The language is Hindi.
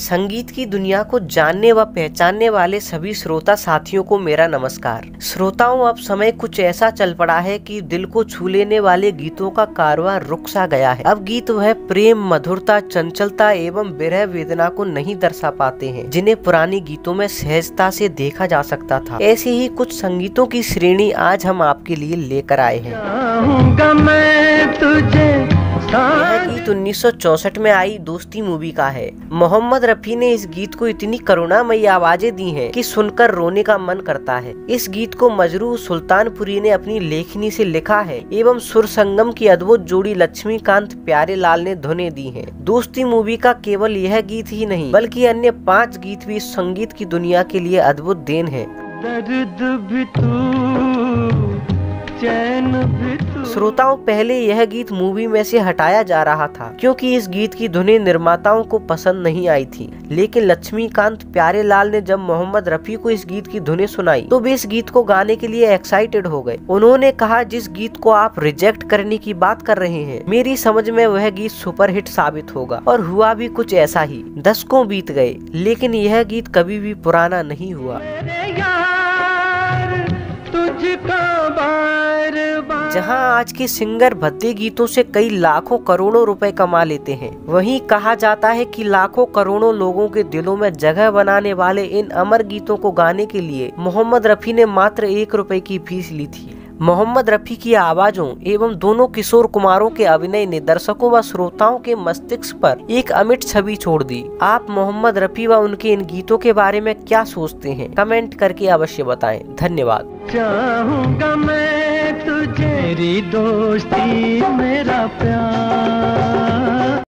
संगीत की दुनिया को जानने व पहचानने वाले सभी श्रोता साथियों को मेरा नमस्कार। श्रोताओं, अब समय कुछ ऐसा चल पड़ा है कि दिल को छू लेने वाले गीतों का कारवां रुक सा गया है। अब गीत वह प्रेम, मधुरता, चंचलता एवं विरह वेदना को नहीं दर्शा पाते हैं जिन्हें पुराने गीतों में सहजता से देखा जा सकता था। ऐसे ही कुछ संगीतों की श्रेणी आज हम आपके लिए लेकर आए हैं। यह गीत 1964 में आई दोस्ती मूवी का है। मोहम्मद रफी ने इस गीत को इतनी करुणामयी आवाजें दी हैं कि सुनकर रोने का मन करता है। इस गीत को मजरूह सुल्तानपुरी ने अपनी लेखनी से लिखा है एवं सुर संगम की अद्भुत जोड़ी लक्ष्मीकांत प्यारे लाल ने धुनें दी हैं। दोस्ती मूवी का केवल यह गीत ही नहीं बल्कि अन्य 5 गीत भी इस संगीत की दुनिया के लिए अद्भुत देन है। श्रोताओं, पहले यह गीत मूवी में से हटाया जा रहा था क्योंकि इस गीत की धुनें निर्माताओं को पसंद नहीं आई थी, लेकिन लक्ष्मीकांत प्यारे लाल ने जब मोहम्मद रफी को इस गीत की धुनें सुनाई तो वे इस गीत को गाने के लिए एक्साइटेड हो गए। उन्होंने कहा, जिस गीत को आप रिजेक्ट करने की बात कर रहे हैं, मेरी समझ में वह गीत सुपरहिट साबित होगा। और हुआ भी कुछ ऐसा ही। दशकों बीत गए लेकिन यह गीत कभी भी पुराना नहीं हुआ। जहां आज के सिंगर भद्दे गीतों से कई लाखों करोड़ों रुपए कमा लेते हैं, वहीं कहा जाता है कि लाखों करोड़ों लोगों के दिलों में जगह बनाने वाले इन अमर गीतों को गाने के लिए मोहम्मद रफी ने मात्र 1 रुपए की फीस ली थी। मोहम्मद रफी की आवाजों एवं दोनों किशोर कुमारों के अभिनय ने दर्शकों व श्रोताओं के मस्तिष्क पर एक अमिट छवि छोड़ दी। आप मोहम्मद रफी व उनके इन गीतों के बारे में क्या सोचते हैं? कमेंट करके अवश्य बताएं। धन्यवाद। चाहूंगा मैं तुझे, तेरी दोस्ती मेरा प्यार।